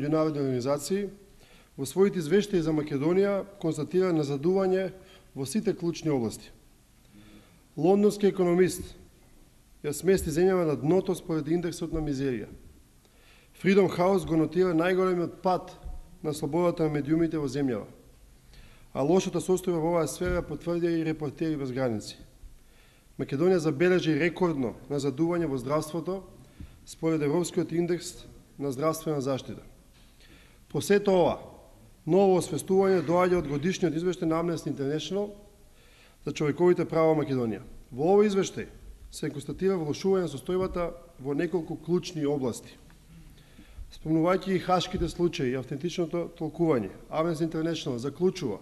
меѓународни организации, во своите извештаи за Македонија констатира назадување во сите клучни области. Лондонски економист ја смести земјава на дното според индексот на мизерија. Freedom House го нотира најголемиот пат на слободата на медиумите во земјава. А лошата состојба во оваа сфера потврдија и репортери без граници. Македонија забележи рекордно назадување во здравството според Европскиот индекс на здравствена заштита. По сето ова, ново освестување доаѓа од годишниот извештај на Amnesty International за човековите права во Македонија. Во овој извештај се констатира влошување на состојбата во неколку клучни области. Спомнувајќи и хашките случаи и автентичното толкување, Amnesty International заклучува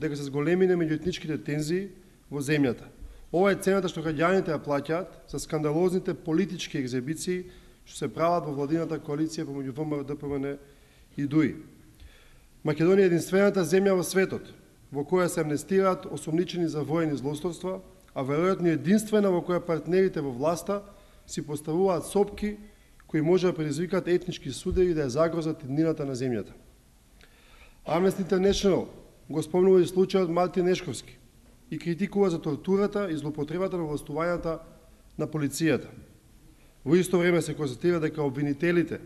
дека се зголемиле меѓуетничките тензии во земјата. Ова е цената што граѓаните ја плаќаат за скандалозните политички екзибиции што се прават во владината коалиција помеѓу ВМДПМ и Дуи. Македонија е единствената земја во светот во која се амнестираат осумничени за воени злословства, а веројатно единствена во која партнерите во власта си поставуваат сопки кои може да предизвикаат етнички судеи да ја загрозат еднината на земјата. Amnesty International го спомнува и случајот Марти Нешковски и критикува за тортурата и злоупотребата на властувањата на полицијата. Во исто време се констатира дека обвинителите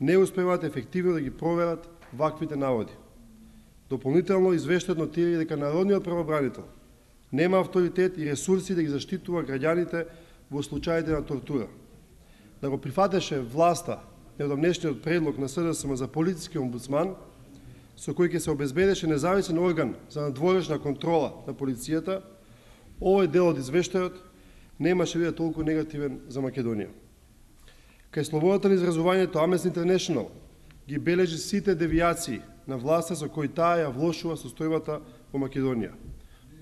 не успеваат ефективно да ги проверат ваквите наводи. Дополнително извештајот нотира дека народниот правобранител нема авторитет и ресурси да ги заштитува граѓаните во случаите на тортура. Да го прифатеше власта неодамнешниот предлог на СДСМ за политички омбудсман, со кој ќе се обезбедеше независен орган за надворешна контрола на полицијата, овој дел од извештајот немаше да биде толку негативен за Македонија. Кај слободата на изразувањето, Amnesty International ги бележи сите девијации на власта со кои таа ја влошува состојбата во Македонија.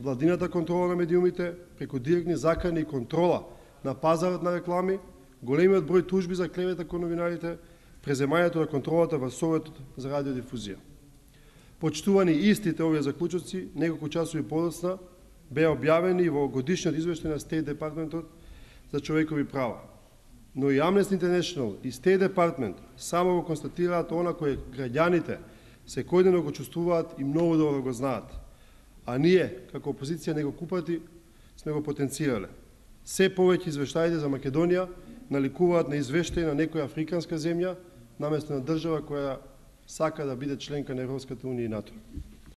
Владината контрола на медиумите, преку директни закани и контрола на пазарот на реклами, големиот број тужби за клевета кон новинарите, преземањето на контролата во Советот за радиодифузија. Почитувани истите овие заклучоци, неколку часови подоцна, беа објавени и во годишниот извештај на Стейт Департментот за човекови права. Но и Amnesty International и Стейт Департмент само го констатираат она кое граѓаните секојдневно го чувствуваат и многу добро го знаат. А ние, како опозиција, неколку пати сме го потенцирале. Се повеќе извештаите за Македонија наликуваат на извештај на некоја африканска земја, наместо на држава која сака да биде членка на Европската унија и НАТО.